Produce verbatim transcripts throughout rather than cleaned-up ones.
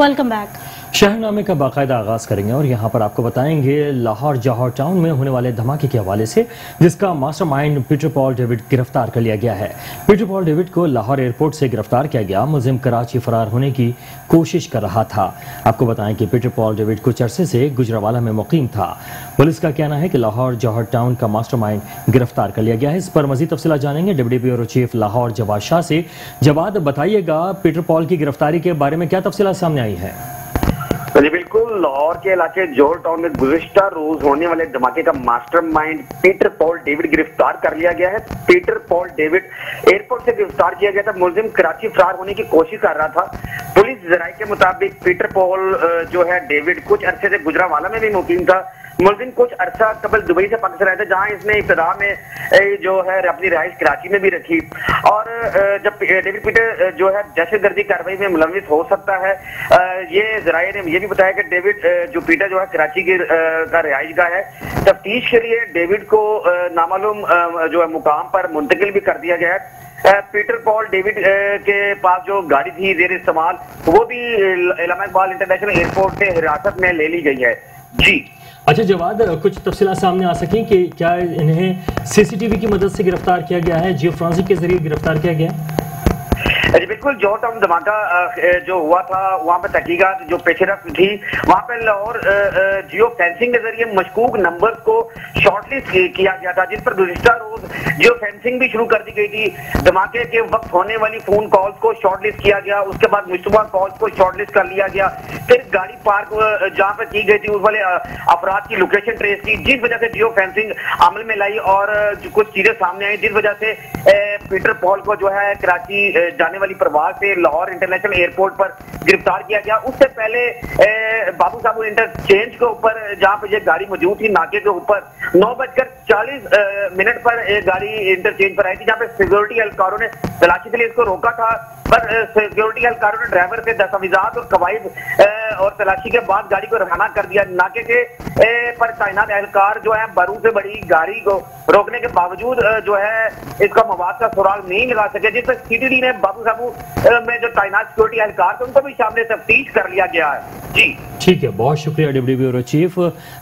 Welcome back. शहरनामे का बाकायदा आगाज करेंगे और यहाँ पर आपको बताएंगे लाहौर जौहर टाउन में होने वाले धमाके के हवाले से, जिसका मास्टरमाइंड पीटर पॉल डेविड गिरफ्तार कर लिया गया है। पीटर पॉल डेविड को लाहौर एयरपोर्ट से गिरफ्तार किया गया। मुलजिम कराची फरार होने की कोशिश कर रहा था। आपको बताएं कि पीटर पॉल डेविड कुछ अरसे से गुजरावाला में मुकीम था। पुलिस का कहना है कि लाहौर जौहर टाउन का मास्टरमाइंड गिरफ्तार कर लिया गया है। इस पर मजीद तफसीला जानेंगे deputy bureau chief Lahore Jawad Shah से। जवाद, बताइएगा पीटर पॉल की गिरफ्तारी के बारे में क्या तफसीला सामने आई है? जी बिल्कुल, लाहौर के इलाके जौहर टाउन में गुज़िश्ता रोज होने वाले धमाके का मास्टरमाइंड पीटर पॉल डेविड गिरफ्तार कर लिया गया है। पीटर पॉल डेविड एयरपोर्ट से गिरफ्तार किया गया था। मुलजिम कराची फरार होने की कोशिश कर रहा था। पुलिस जराये के मुताबिक पीटर पॉल जो है डेविड कुछ अरसे से गुजरावाला में भी मुकीम था। मुलजिम कुछ अरसा कबल दुबई से पाकिस्तान आया था, जहाँ इसने इब्तदा में जो है अपनी रिहाइश कराची में भी रखी। और जब डेविड पीटर जो है दहशत गर्दी कार्रवाई में मुलविस हो सकता है, ये जराये ने ये भी बताया कि डेविड जो पीटर जो है कराची के का रिहाइश गाह है। तफ्तीश के लिए डेविड को नामालूम जो है मुकाम पर मुंतकिल भी कर दिया गया है। पीटर पॉल डेविड के पास जो गाड़ी थी जेर इस्तेमाल, वो भी इलामा इकबाल इंटरनेशनल एयरपोर्ट से हिरासत में ले ली गई है। जी अच्छा जवाद, कुछ तफसीलात सामने आ सकें कि क्या इन्हें सीसीटीवी की मदद से गिरफ्तार किया गया है, जियो फोरेंसिक के जरिए गिरफ्तार किया गया है? जी बिल्कुल, जौहर टाउन धमाका जो हुआ था वहाँ पे तहकीकात जो पेशरफ थी, वहाँ पे लाहौर जियो फेंसिंग के जरिए मशकूक नंबर्स को शॉर्टलिस्ट किया गया था, जिस पर गुज़िश्ता रोज जियो फेंसिंग भी शुरू कर दी गई थी। धमाके के वक्त होने वाली फोन कॉल्स को शॉर्टलिस्ट किया गया, उसके बाद मुशतबा कॉल्स को शॉर्टलिस्ट कर लिया गया। फिर गाड़ी पार्क जहाँ पर की गई थी उस वाले अफराद की लोकेशन ट्रेस की, जिस वजह से जियो फेंसिंग अमल में लाई और कुछ चीजें सामने आई, जिस वजह से पीटर पॉल को जो है कराची जाने वाली प्रवास से लाहौर इंटरनेशनल एयरपोर्ट पर गिरफ्तार किया गया। उससे पहले बाबू साबू इंटरचेंज के ऊपर जहां पर ये गाड़ी मौजूद थी, नाके के ऊपर नौ बजकर चालीस मिनट पर एक गाड़ी इंटरचेंज पर आई थी, जहां पे सिक्योरिटी एहलकारों ने तलाशी के लिए इसको रोका था। पर सिक्योरिटी एहलकारों ने ड्राइवर के दस्तावेजात और कवायद और तलाशी के बाद गाड़ी को रवाना कर दिया। नाके के पर तैनात एहलकार जो है बारूद से बड़ी गाड़ी को रोकने के बावजूद जो है इसका मवाद का सुराग नहीं लगा सके, जिसमें सीटीडी ने बाबू साहब में जो तैनात सिक्योरिटी एहलकार थे उनको भी सामने तफ्तीश कर लिया गया है। जी ठीक है, बहुत शुक्रिया deputy bureau chief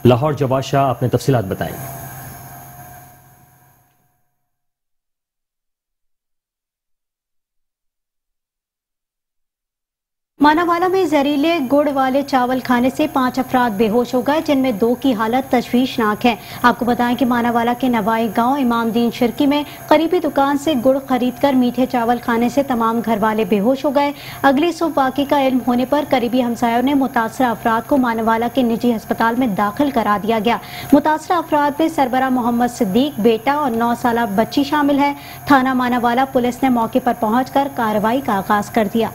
Lahore Jawad Shah, आपने तफसीलात बताई। मानावाला में जहरीले गुड़ वाले चावल खाने से पांच अफराद बेहोश हो गए, जिनमें दो की हालत तशवीशनाक है। आपको बताएं कि मानावाला के नवाई गांव इमामदीन शिरकी में करीबी दुकान से गुड़ खरीदकर मीठे चावल खाने से तमाम घर वाले बेहोश हो गए। अगली सुबह वाकई का इल्म होने पर करीबी हमसायों ने मुतासरा अफराद को मानावाला के निजी अस्पताल में दाखिल करा दिया गया। मुतासरा अफराद में सरबरा मोहम्मद सिद्दीक, बेटा और नौ साल बच्ची शामिल है। थाना मानावाला पुलिस ने मौके पर पहुँच कर कार्रवाई का आगाज कर दिया।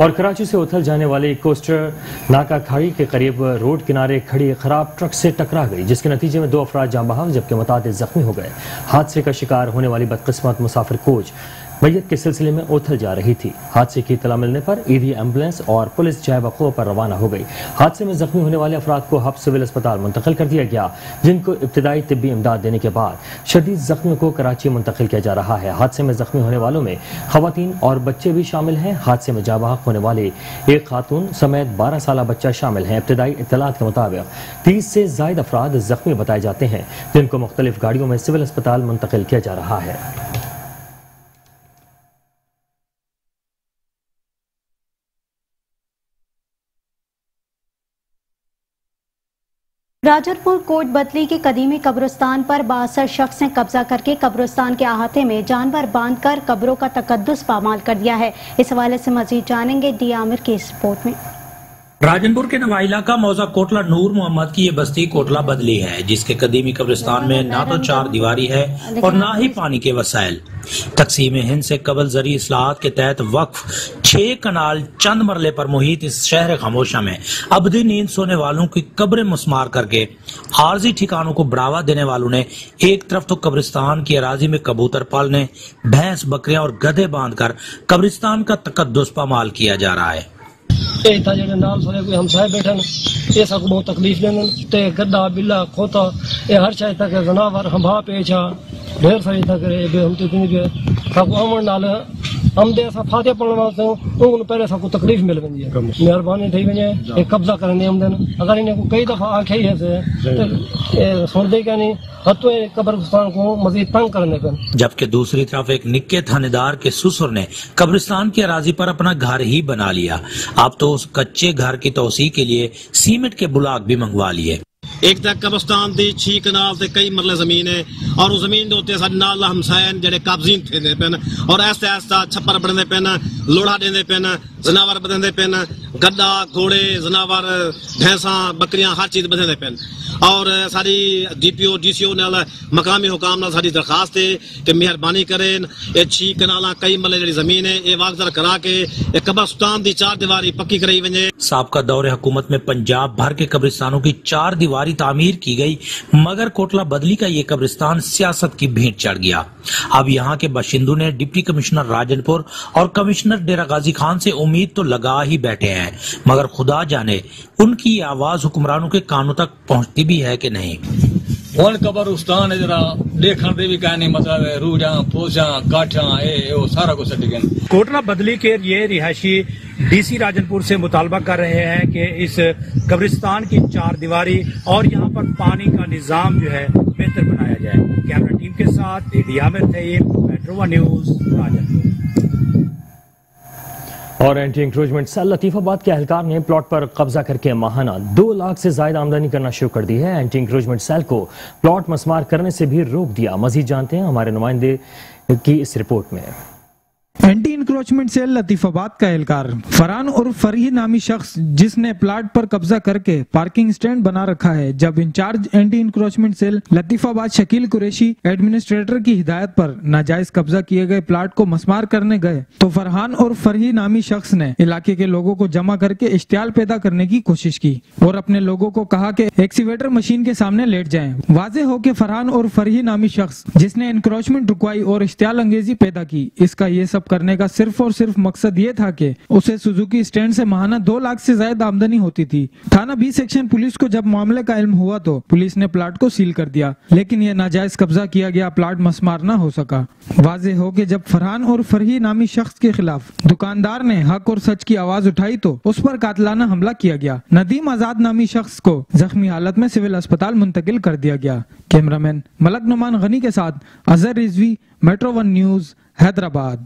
और कराची से उथल जाने वाली कोस्टर नाका खाड़ी के करीब रोड किनारे खड़ी खराब ट्रक से टकरा गई, जिसके नतीजे में दो अफराद जान बहक जबकि मुतादिद जख्मी हो गए। हादसे का शिकार होने वाली बदकिस्मत मुसाफिर कोच मैयत के सिलसिले में उथल जा रही थी। हादसे की इतला मिलने पर ईदी एम्बुलेंस और पुलिस जायबखो पर रवाना हो गई। हादसे में जख्मी होने वाले अफराद को हब सिविल अस्पताल मुंतकिल कर दिया गया, जिनको इब्तदाई तिब्बी इमदाद देने के बाद शदीद जख्मियों को कराची मुंतकिल किया जा रहा है। हादसे में जख्मी होने वालों में खवातीन और बच्चे भी शामिल हैं। हादसे में जाँ बहक होने वाले एक खातून समेत बारह साल बच्चा शामिल है। इब्तदाई इतलात के मुताबिक तीस से ज्यादा अफराद जख्मी बताए जाते हैं, जिनको मुख्तलिफ गाड़ियों में सिविल अस्पताल मुंतकिल किया जा रहा है। राजरपुर कोट बदली के कदीमी कब्रिस्तान पर बासर शख्स ने कब्जा करके कब्रिस्तान के अहाते में जानवर बांधकर कब्रों का तकद्दुस पामाल कर दिया है। इस हवाले से मजीद जानेंगे डी आमिर की इस रिपोर्ट में। राजनपुर के नवा इलाका मौजा कोटला नूर मोहम्मद की ये बस्ती कोटला बदली है, जिसके कदीमी कब्रिस्तान में ना तो चार दीवारी है और ना ही पानी के वसाइल। तकसीम हिंद से कबल जरी इस्लाहात के तहत वक्फ छह कनाल चंद मरले पर मुहित इस शहर खामोशा में अबदी नींद सोने वालों की कब्रें मुस्मार करके आर्जी ठिकानों को बढ़ावा देने वालों ने एक तरफ तो कब्रिस्तान की अराजी में कबूतर पालने, भैंस बकरियां और गधे बांधकर कब्रिस्तान का तकद्दुस पामाल किया जा रहा है। ਇਹ ਤਾਂ ਜਿਹੜੇ ਨਾਲ ਸੋਏ ਕੋਈ ਹਮਸਾਏ ਬੈਠਣ ਇਹ ਸਭ ਬਹੁਤ ਤਕਲੀਫ ਲੈਣ ਤੇ ਗੱਦਾ ਬਿੱਲਾ ਖੋਤਾ ਇਹ ਹਰ ਸ਼ਾਇ ਤੱਕ ਜਨਾਵਰ ਹੰਭਾ ਪੇਛਾ ढेर सारी तक हम तो सबको अमन नाल हम दे असा फाते पड़न वास्ते उन पहले सबको तकलीफ मिल वेंदी है मेहरबानी थई वने ए कब्जा करने हम देन अगर इने को कई दफा आखई है से ए सुनदे का नहीं हतो ए कब्रिस्तान को मजीद तंग करने पे। जबकि दूसरी तरफ एक निक्के थानेदार के ससुर ने कब्रिस्तान की अराजी पर अपना घर ही बना लिया। अब तो उस कच्चे घर की तोसी के लिए सीमेंट के ब्लॉक भी मंगवा लिए। एक तक कब्रिस्तान दी छी कनाल से कई मरले जमीन है और उस जमीन के नाल हमसायन जे काबजीन थे पेन और आस्ते आस्ता छप्पर बनते पेन लोड़ा देंदे पेन जनावर बदलते पेन गड्डा घोड़े जनावर भैंसा बकरियां हर चीज बदलते पेन और सारी D P O D C O नाल मकामी हुकाम नाल सारी दरखास्त है कि मेहरबानी करें ये छी कनाल कई मरले जी जमीन है ये वागदर करा के कब्रिस्तान की चार दीवारी पक्की कराई वने। सबका दौर हुकूमत में पंजाब भर के कब्रिस्तानों की चार दीवारी तामीर की गई मगर कोटला बदली का ये कब्रिस्तान सियासत की भेंट चढ़ गया। अब यहाँ के बाशिंदों ने डिप्टी कमिश्नर राजनपुर और कमिश्नर डेरा गाजी खान से उम्मीद तो लगा ही बैठे हैं मगर खुदा जाने उनकी आवाज हुक्मरानों के कानों तक पहुँचती भी है कि नहीं। वन कब्रिस्तान जरा देखने दे भी कहने मतलब रूजा पोजा काठा ए वो सारा कुछ कोटला बदली के ये रिहायशी डीसी राजनपुर से मुतालबा कर रहे हैं कि इस कब्रिस्तान की चार दीवारी और यहाँ पर पानी का निजाम जो है बेहतर बनाया जाए। कैमरा टीम के साथ एडी आमिर थे, मेट्रो वन न्यूज राजनपुर। और एंटी इंक्रोचमेंट सेल लतीफाबाद के अहलकार ने प्लॉट पर कब्जा करके माहाना दो लाख से ज्यादा आमदनी करना शुरू कर दी है। एंटी इंक्रोचमेंट सेल को प्लॉट मस्मार करने से भी रोक दिया। मजीद जानते हैं हमारे नुमाइंदे की इस रिपोर्ट में। एंटी इंक्रोचमेंट सेल लतीफाबाद का एहलकार फरहान और फरीह नामी शख्स जिसने प्लाट पर कब्जा करके पार्किंग स्टैंड बना रखा है, जब incharge anti encroachment cell Latifabad Shakeel Qureshi administrator की हिदायत पर नाजायज कब्जा किए गए प्लाट को मस्मार करने गए तो फरहान और फरीह नामी शख्स ने इलाके के लोगों को जमा करके इश्तियाल पैदा करने की कोशिश की और अपने लोगों को कहा की एक्सीवेटर मशीन के सामने लेट जाए। वाजे हो के फरहान और फरीह नामी शख्स जिसने इंक्रोचमेंट रुकवाई और इश्तियाल अंगेजी पैदा की, इसका ये सब करने का सिर्फ और सिर्फ मकसद ये था कि उसे सुजुकी स्टैंड से माहाना दो लाख से ज्यादा आमदनी होती थी। थाना बी सेक्शन पुलिस को जब मामले का इल्म हुआ तो पुलिस ने प्लाट को सील कर दिया, लेकिन यह नाजायज कब्जा किया गया प्लाट मस्मार न हो सका। वाजे हो कि जब फरहान और फरही नामी शख्स के खिलाफ दुकानदार ने हक और सच की आवाज उठाई तो उस पर कातलाना हमला किया गया। नदीम आजाद नामी शख्स को जख्मी हालत में सिविल अस्पताल मुंतकिल कर दिया गया। कैमरामैन मलक नुमान गनी के साथ Azhar Rizvi, Metro One News, Hyderabad.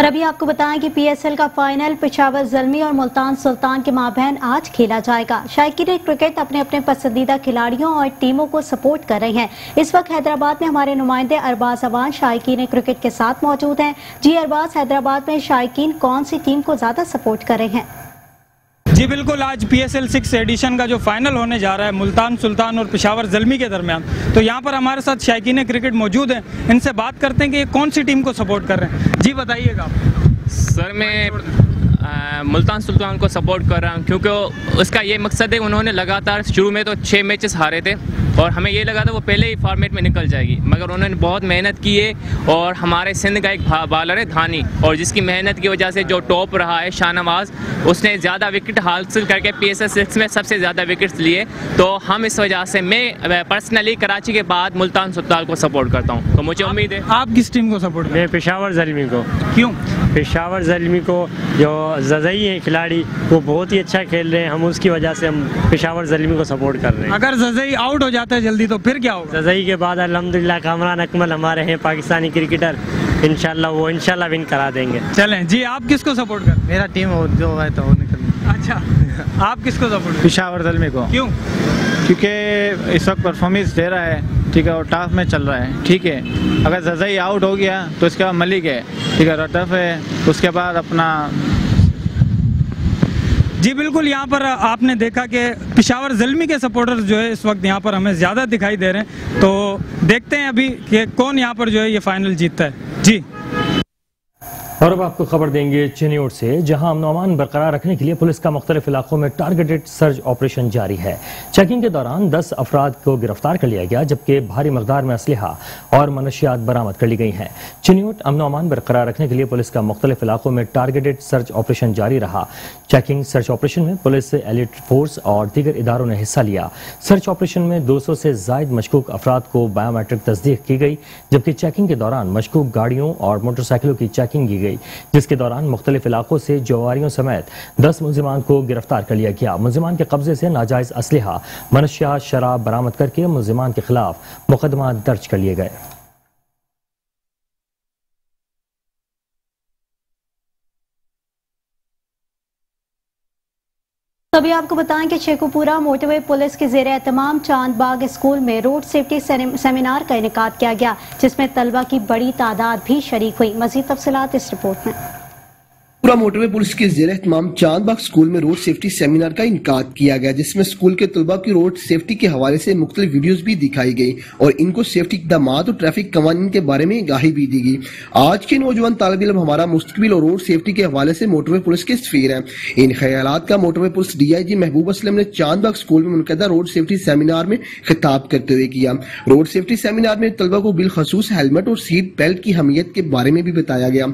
और अभी आपको बताएं कि पी एस एल का फाइनल पेशावर जलमी और मुल्तान सुल्तान के माबैन आज खेला जाएगा। शायकीन क्रिकेट अपने अपने पसंदीदा खिलाड़ियों और टीमों को सपोर्ट कर रहे हैं। इस वक्त हैदराबाद में हमारे नुमाइंदे अरबाज अवान शायकीन क्रिकेट के साथ मौजूद हैं। जी अरबाज, हैदराबाद में शायकीन कौन सी टीम को ज्यादा सपोर्ट कर रहे हैं? जी बिल्कुल, आज P S L six edition का जो फाइनल होने जा रहा है मुल्तान सुल्तान और पेशावर जलमी के दरमियान, तो यहाँ पर हमारे साथ शायकीन क्रिकेट मौजूद हैं। इनसे बात करते हैं कि ये कौन सी टीम को सपोर्ट कर रहे हैं। जी बताइएगा सर। मैं आ, मुल्तान सुल्तान को सपोर्ट कर रहा हूँ क्योंकि उसका ये मकसद है, उन्होंने लगातार शुरू में तो छः मैचेस हारे थे और हमें ये लगा था वो पहले ही फॉर्मेट में निकल जाएगी, मगर उन्होंने बहुत मेहनत की है। और हमारे सिंध का एक बॉलर है धानी, और जिसकी मेहनत की वजह से जो टॉप रहा है शाहनवाज, उसने ज़्यादा विकेट हासिल करके पी एस एल सिक्स में सबसे ज़्यादा विकेट्स लिए। तो हम इस वजह से मैं पर्सनली कराची के बाद मुल्तान सुल्तान को सपोर्ट करता हूँ। तो मुझे उम्मीद है। आप किस टीम को सपोर्ट? मैं पेशावर जलमी को। क्यों? पेशावर जलमी को जो जजई है खिलाड़ी वो बहुत ही अच्छा खेल रहे हैं, हम उसकी वजह से हम पेशावर जलमी को सपोर्ट कर रहे हैं। अगर जजई आउट हो जाता है जल्दी तो फिर क्या होगा? जजई के बाद अल्हम्दुलिल्लाह कामरान अकमल हमारे हैं पाकिस्तानी क्रिकेटर, इंशाल्लाह वो इंशाल्लाह विन करा देंगे। चलें जी, आप किसको सपोर्ट कर? मेरा टीम और जो है तो निकल। अच्छा, आप किसको सपोर्ट? पेशावर जलमी को। क्यों? क्योंकि इस वक्त परफॉर्मेंस दे रहा है, ठीक है, और टफ में चल रहा है, ठीक है। अगर जजई आउट हो गया तो इसके बाद मलिक है, ठीक है, टफ है, उसके बाद अपना। जी बिल्कुल, यहाँ पर आपने देखा कि पेशावर जलमी के सपोर्टर्स जो है इस वक्त यहाँ पर हमें ज़्यादा दिखाई दे रहे हैं। तो देखते हैं अभी कि कौन यहाँ पर जो है ये फाइनल जीतता है। जी और अब आपको खबर देंगे चिन्योट से, जहां अमन अमान बरकरार रखने के लिए पुलिस का मुख्तलिफ इलाकों में टारगेटेड सर्च ऑपरेशन जारी है। चेकिंग के दौरान दस अफराद को गिरफ्तार कर लिया गया, जबकि भारी मकदार में असलहा और मनशियात बरामद कर ली गई हैं। चिन्योट अमन अमान बरकरार रखने के लिए पुलिस का मुख्तलिफ इलाकों में टारगेटेड सर्च ऑपरेशन जारी रहा। चेकिंग सर्च ऑपरेशन में पुलिस एलिट फोर्स और दीगर इदारों ने हिस्सा लिया। सर्च ऑपरेशन में दो सौ से जायद मशकूक अफराद को बायोमेट्रिक तस्दीक की गई, जबकि चेकिंग के दौरान मशकूक गाड़ियों और मोटरसाइकिलों की चेकिंग की गई, जिसके दौरान मुख्तलिफ इलाकों से जवारियों समेत दस मुलजिमान को गिरफ्तार कर लिया गया। मुलजिमान के कब्जे से नाजायज असलहा, मनशियात, शराब बरामद करके मुलजिमान के खिलाफ मुकदमा दर्ज कर लिए गए। अभी आपको बताएं कि शेखुपुरा मोटरवे पुलिस के जेर एहतमाम चांद बाग स्कूल में रोड सेफ्टी सेमिनार का इनेकाद किया गया, जिसमें तलबा की बड़ी तादाद भी शरीक हुई। मजीद तफसीलात इस रिपोर्ट में। पूरा मोटरवे पुलिस के जेर एहतमाम चांद बाग स्कूल में रोड सेफ्टी सेमिनार का इनकाद किया गया, जिसमें स्कूल के तलबा की रोड सेफ्टी के हवाले से मुख्तलिफ वीडियोस भी दिखाई गई और इनको सेफ्टी इकदाम और ट्रैफिक कवानीन के बारे में आगाही भी दी गई। आज के नौजवान तालब इल्म हमारा मुस्तकबिल और रोड सेफ्टी के हवाले से मोटरवे पुलिस के सफीर हैं। इन ख्यालात का motorway police D I G Mehboob Aslam ने चांद बाग स्कूल में मुनक़दा रोड सेफ्टी सेमिनार में खिताब करते हुए किया। रोड सेफ्टी सेमिनार में तलबा को बिलखसूस हेलमेट और सीट बेल्ट की अहमियत के बारे में भी बताया गया।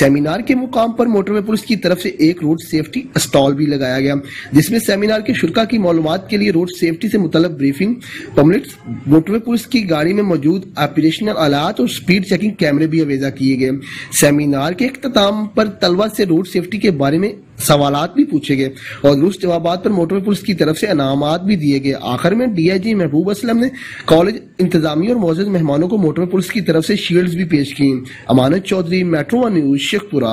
सेमिनार के मुकाम पर मोटर में पुलिस की तरफ से एक रोड सेफ्टी स्टॉल भी लगाया गया, जिसमें सेमिनार के शुरका की मालूमात के लिए रोड सेफ्टी से मुतल्लिक़ ब्रीफिंग पम्पलेट्स, मोटरवे पुलिस की गाड़ी में मौजूद ऑपरेशनल आलात और स्पीड चेकिंग कैमरे भी अवेजा किए गए। सेमिनार के इख्तिताम पर तलबा से रोड सेफ्टी के बारे में सवालात भी पूछे गए और दुरुस्त जवाबात पर मोटरवे पुलिस की तरफ से इनामात भी दिए गए। आखिर में D I G Mehboob Aslam ने कॉलेज इंतजामी और मौजूद मेहमानों को मोटरवे पुलिस की तरफ से शील्ड्स भी पेश की। Amanat Chaudhry, Metro One News, Sheikhupura.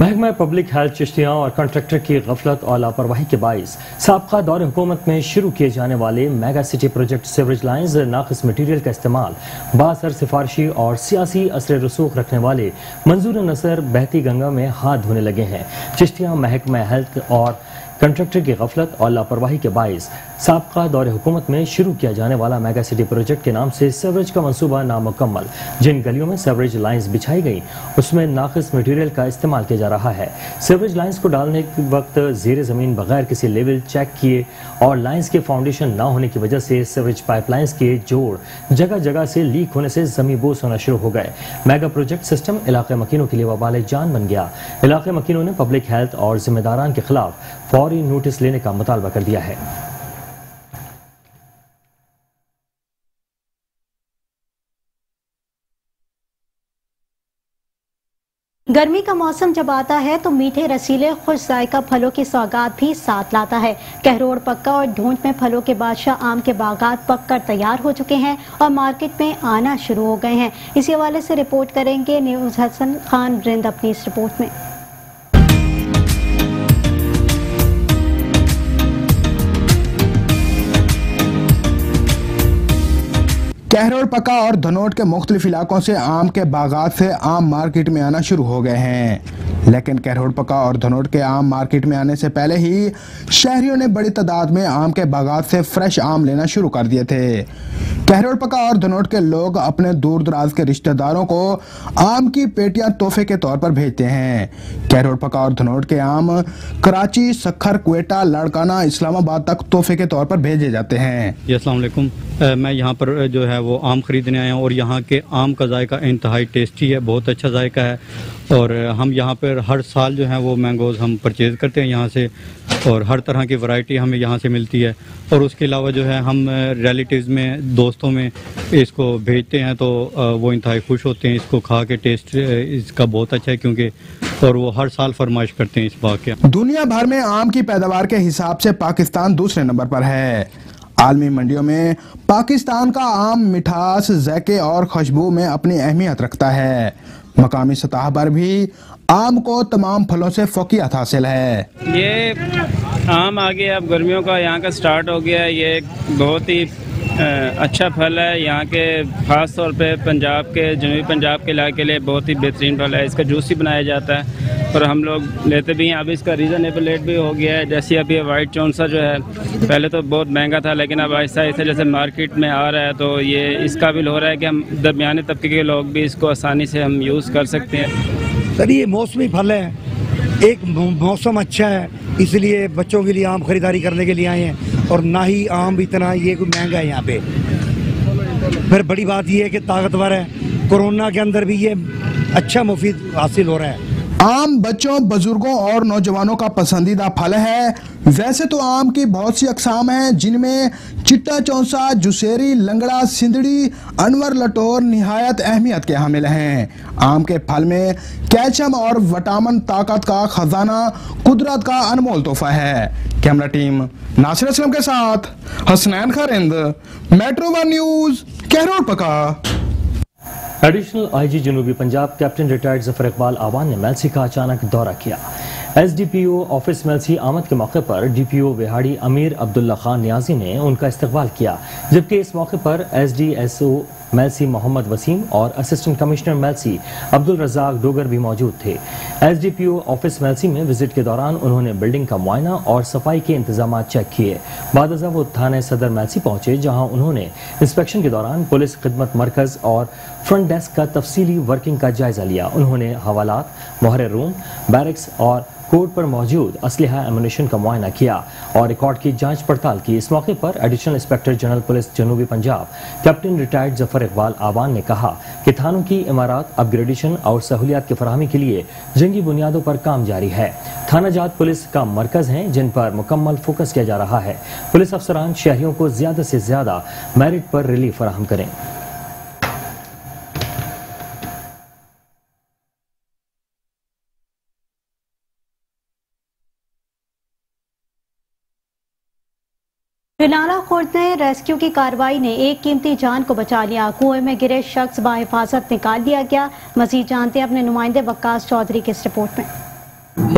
महकमा पब्लिक हेल्थ चिश्तियाँ और कॉन्ट्रैक्टर की गफलत और लापरवाही के बायस साबका दौर हुकूमत में शुरू किए जाने वाले mega city project sewerage lines, नाकिस मटीरियल का इस्तेमाल, बासर सिफारशी और सियासी असर रसूख रखने वाले मंजूर नसर बहती गंगा में हाथ धोने लगे हैं। चिश्तियाँ महकमा हेल्थ और कंट्रैक्टर की गफलत और लापरवाही के बायस साबका दौरे हुकूमत में शुरू किया जाने वाला मेगा सिटी प्रोजेक्ट के नाम से सीवरेज का मनसूबा नामुकम्मल, जिन गलियों में सीवरेज लाइन्स बिछाई गई उसमें नाकिस मटीरियल का इस्तेमाल किया जा रहा है। सीवरेज लाइन्स को डालने के वक्त जेर ज़मीन बगैर किसी लेवल चेक किए और लाइन्स के फाउंडेशन ना होने की वजह से सीवरेज पाइपलाइंस के जोड़ जगह जगह से लीक होने से ज़मींबोस होना शुरू हो गए। मेगा प्रोजेक्ट सिस्टम इलाके मकीनों के लिए वबाल जान बन गया। इलाके मकीनों ने पब्लिक हेल्थ और जिम्मेदारान के खिलाफ फौरी नोटिस लेने का मुतालबा कर दिया है। गर्मी का मौसम जब आता है तो मीठे रसीले खुश जायका फलों की सौगात भी साथ लाता है। कहरोड़ पक्का और ढूंढ में फलों के बादशाह आम के बागात पककर तैयार हो चुके हैं और मार्केट में आना शुरू हो गए हैं। इसी हवाले से रिपोर्ट करेंगे न्यूज हसन खान ब्रिंद अपनी इस रिपोर्ट में। कहरोड़ पका और धनोट के मुख्तलिफ इलाकों से आम के बागात से आम मार्केट में आना शुरू हो गए हैं, लेकिन कहरोड़ पका और धनोट के आम मार्केट में आने से पहले ही शहरियों ने बड़ी तादाद में आम के बागात से फ्रेश आम लेना शुरू कर दिए थे। कहरोड़ पका और धनोट के लोग अपने दूर दराज के रिश्तेदारों को आम की पेटियां तोहफे के तौर पर भेजते हैं। कहरोड़ पका और धनोट के आम कराची, सक्खर, क्वेटा, लाड़काना, इस्लामाबाद तक तोहफे के तौर पर भेजे जाते हैं। अस्सलाम वालेकुम, मैं यहाँ पर जो है वो आम खरीदने आया हूँ और यहाँ के आम का जायका इंतहाई टेस्टी है, बहुत अच्छा जायका है और हम यहाँ पर हर साल जो है वो मैंगोज़ हम परचेज़ करते हैं यहाँ से और हर तरह की वैरायटी हमें यहाँ से मिलती है और उसके अलावा जो है हम रिलेटिव्स में, दोस्तों में इसको भेजते हैं तो वो इंतहाई खुश होते हैं। इसको खा के टेस्ट इसका बहुत अच्छा है क्योंकि और वो हर साल फरमाइश करते हैं इस बाग के। दुनिया भर में आम की पैदावार के हिसाब से पाकिस्तान दूसरे नंबर पर है। आलमी मंडियों में पाकिस्तान का आम मिठास, जायके और खुशबू में अपनी अहमियत रखता है। मकामी सतह पर भी आम को तमाम फलों से फौकियत हासिल है। ये आम आ गया, अब गर्मियों का यहाँ का स्टार्ट हो गया, ये बहुत ही अच्छा फल है, यहाँ के ख़ास तौर पे पंजाब के जनूबी पंजाब के इलाके के लिए बहुत ही बेहतरीन फल है। इसका जूस ही बनाया जाता है और हम लोग लेते भी हैं। अभी इसका रीज़नेबल रेट भी हो गया है। जैसे अभी वाइट चौंसा जो है पहले तो बहुत महंगा था, लेकिन अब आहिस्ता आहिस्ता जैसे मार्केट में आ रहा है तो ये इस काबिल हो रहा है कि हम दरमियाने तबके के लोग भी इसको आसानी से हम यूज़ कर सकते हैं। सर ये मौसमी फल है, एक मौसम अच्छा है, इसलिए बच्चों के लिए आम ख़रीदारी करने के लिए आए हैं और ना ही आम इतना ये कोई महंगा है यहाँ पे। फिर बड़ी बात ये है कि ताकतवर है, कोरोना के अंदर भी ये अच्छा मुफीद हासिल हो रहा है। आम बच्चों, बुजुर्गों और नौजवानों का पसंदीदा फल है। वैसे तो आम की बहुत सी अकसाम हैं जिनमें चिट्टा चौंसा, जुसेरी, लंगड़ा, सिंदड़ी, अनवर लटोर निहायत अहमियत के हामिल हैं। आम के फल में कैल्शियम और विटामिन, ताकत का खजाना, कुदरत का अनमोल तोहफा है। कैमरा टीम नासिर असलम के साथ Hasnain Kharind, Metro One News, Kahror Pakka. Additional IG जनूबी पंजाब कैप्टन रिटायर्ड जफर इकबाल आवान ने मेलसी का अचानक दौरा किया। एसडीपीओ ऑफिस मेलसी आमद के मौके पर डीपीओ विहाड़ी अमीर अब्दुल्ला खान न्याजी ने उनका इस्तकबाल किया, जबकि इस मौके पर एसडीएसओ मेलसी मोहम्मद वसीम और असिस्टेंट कमिश्नर मेलसी अब्दुल रजाक डोगर भी मौजूद थे। एसडीपीओ ऑफिस मेलसी में विजिट के दौरान उन्होंने बिल्डिंग का मुआयना और सफाई के इंतजाम चेक किए। बाद अज़ा वो थाने सदर मेलसी पहुंचे, जहां उन्होंने इंस्पेक्शन के दौरान पुलिस खिदमत मरकज और फ्रंट डेस्क का तफसीली वर्किंग का जायजा लिया। उन्होंने हवालात, मोहरे रूम, बैरिक्स और कोर्ट पर मौजूद असलहा एमुनेशन का मुआयना किया और रिकॉर्ड की जांच पड़ताल की। इस मौके पर एडिशनल इंस्पेक्टर जनरल पुलिस जनूबी पंजाब कैप्टन रिटायर्ड जफर इकबाल आवान ने कहा कि थानों की इमारत अपग्रेडेशन और सहूलियात की फराहमी के लिए जंगी बुनियादों पर काम जारी है। थाना जात पुलिस का मरकज है जिन पर मुकम्मल फोकस किया जा रहा है। पुलिस अफसरान शहरियों को ज्यादा से ज्यादा मेरिट पर रिलीफ फराहम करें। बिनाला खुर्द में रेस्क्यू की कार्रवाई ने एक कीमती जान को बचा लिया। कुएं में गिरे शख्स बाहिफाजत निकाल दिया गया। मजीद जानते हैं अपने नुमाइंदे वक्कास चौधरी की इस रिपोर्ट में।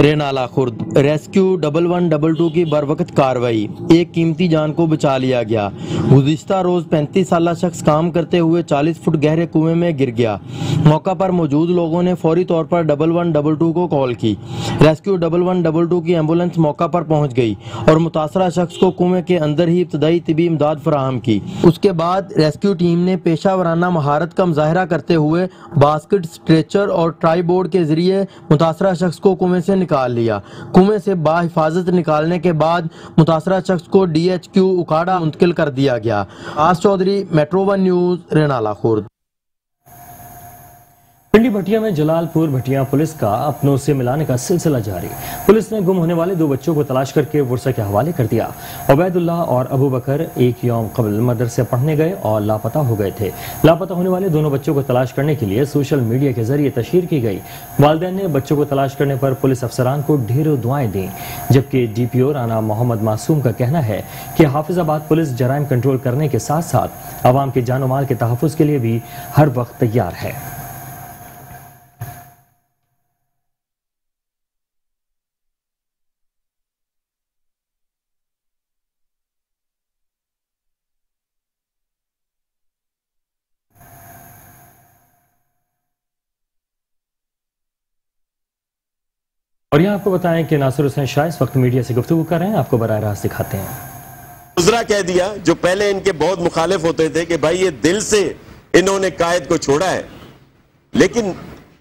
Renala Khurd rescue double one double two की बरवक्त कार्रवाई एक कीमती जान को बचा लिया गया। गुज़िश्ता रोज पैंतीस साल शख्स काम करते हुए चालीस फुट गहरे कुएं में गिर गया। मौका पर मौजूद लोगों ने फौरी तौर पर डबल वन डबल टू को कॉल की। Rescue double one double two की एम्बुलेंस मौका पर पहुंच गई और मुतासरा शख्स को कुएं के अंदर ही इब्तदाई तिबी इमदाद फराहम की। उसके बाद रेस्क्यू टीम ने पेशा वराना महारत का मुजाहरा करते हुए बास्केट, स्ट्रेचर और ट्राई बोर्ड के जरिए मुतासरा शख्स को कुएं से निकाल लिया। कुएं से बाहिफाजत निकालने के बाद मुतासरा शख्स को डी एच क्यू उकाड़ा मुंतकिल कर दिया गया। आज Chaudhry, Metro One News, Renala Khurd. Pindi Bhattian में जलालपुर भटिया पुलिस का अपनों से मिलाने का सिलसिला जारी। पुलिस ने गुम होने वाले दो बच्चों को तलाश करके वर्सा के हवाले कर दिया। उबैदुल्लाह और अबू बकर एक यौम कबल मदरसे पढ़ने गए और लापता हो गए थे। लापता होने वाले दोनों बच्चों को तलाश करने के लिए सोशल मीडिया के जरिए तशहर की गई। वालदैन ने बच्चों को तलाश करने पर पुलिस अफसरान को ढेरों दुआएं दी, जबकि D P O Rana Mohammad Masoom का कहना है कि हाफिजाबाद पुलिस जराइम कंट्रोल करने के साथ साथ आवाम के जान माल के तहफ़्फ़ुज़ के लिए भी हर वक्त तैयार है। और यहाँ आपको बताएं कि नासिर हुसैन शाह इस वक्त मीडिया से गुफ्तगू कर रहे हैं, आपको बराह रास्त दिखाते हैं। गुजरा कह दिया जो पहले इनके बहुत मुखालिफ होते थे कि भाई ये दिल से इन्होंने कायद को छोड़ा है, लेकिन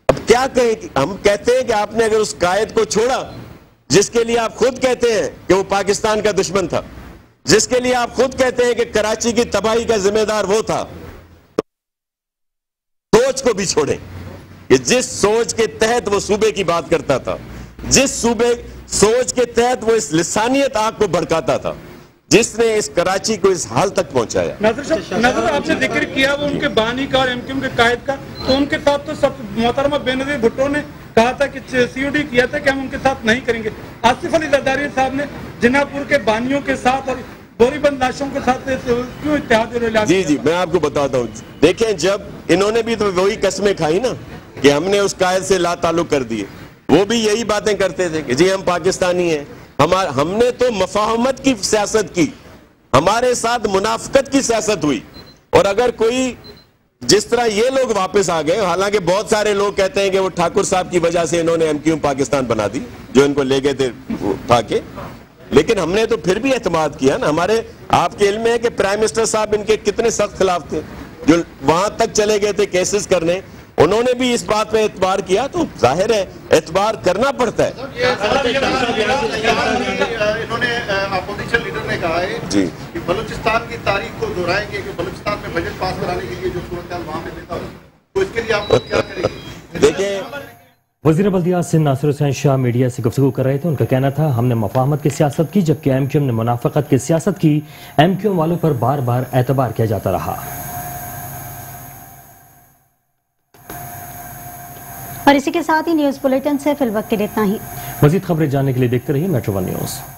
अब क्या कहें, हम कहते हैं कि आपने अगर उस कायद को छोड़ा जिसके लिए आप खुद कहते हैं कि वो पाकिस्तान का दुश्मन था, जिसके लिए आप खुद कहते हैं कि कराची की तबाही का जिम्मेदार वो था, सोच को भी छोड़ें कि जिस सोच के तहत वो सूबे की बात करता था, जिस सूबे सोच के तहत वो इस लिसानियत आग को भड़काता था, जिसने इस कराची को इस हाल तक पहुंचाया। नाज़र आपसे जिक्र किया वो उनके बानी का और एमक्यूएम के कायद का, तो उनके साथ तो सब मोहतरमा बेनज़ीर भुट्टो ने कहा था कि सीओडी किया था कि हम उनके साथ नहीं करेंगे। आसिफ अली जरदारी साहब ने जिनापुर के बानियों के साथ और बोरीबंद लाशों के साथ क्यों इत्तेहाद? जी जी, मैं आपको बताता हूँ। देखे जब इन्होंने भी तो वही कसमें खाई ना कि हमने उस कायद से ला ताल्लुक कर दिए, वो भी यही बातें करते थे कि जी हम पाकिस्तानी हैं, हमारा हमने तो मफाहमत की सियासत की, हमारे साथ मुनाफिकत की सियासत हुई। और अगर कोई जिस तरह ये लोग वापस आ गए, हालांकि बहुत सारे लोग कहते हैं कि वो ठाकुर साहब की वजह से इन्होंने एमक्यू पाकिस्तान बना दी जो इनको ले गए थे उठा के, लेकिन हमने तो फिर भी एतमाद किया ना। हमारे आपके इल्म है कि प्राइम मिनिस्टर साहब इनके कितने सख्त खिलाफ थे, जो वहां तक चले गए थे केसेस करने, उन्होंने भी इस बात पे एतबार किया। तो जाहिर है एतबार करना पड़ता है जी। बलूचिस्तान की तारीख को दोहराएंगे कि बलूचिस्तान में बजट पास कराने के लिए जो सूरतहाल वहां पे पैदा हुई, तो इसके लिए आप लोग क्या करेंगे? देखिए, वज़ीर बल्दिया सिंध नासिर हुसैन शाह मीडिया से गुफ्तगू कर रहे थे। उनका कहना था हमने मफाहमत की सियासत की जबकि एम क्यू एम ने मुनाफिकत की सियासत की। एम क्यू एम वालों पर बार बार एतबार किया जाता रहा। और इसी के साथ ही न्यूज़ बुलेटिन से फिलवक्त के लिए इतना ही। मज़ीद खबरें जानने के लिए देखते रहिए मेट्रो वन न्यूज़।